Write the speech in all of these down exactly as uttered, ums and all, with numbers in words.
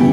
We'll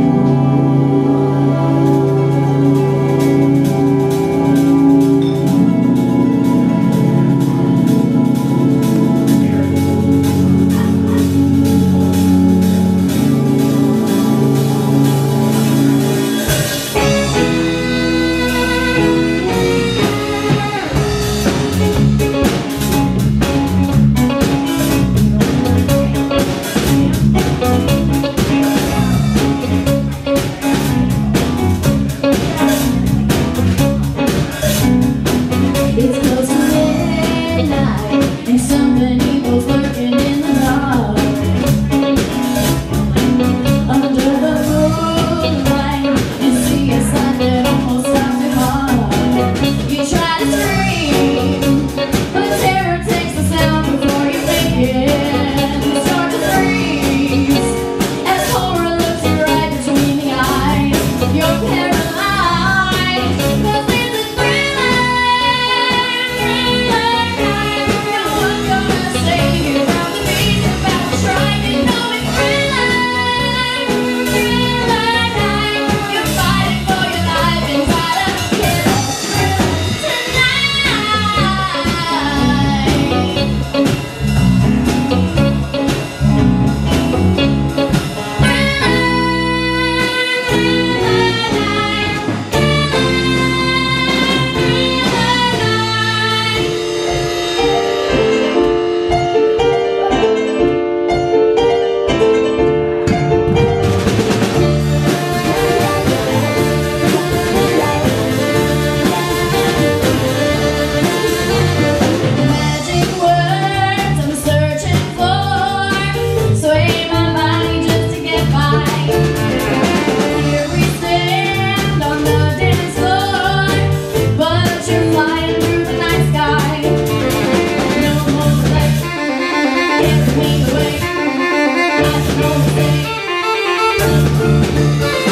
be right back.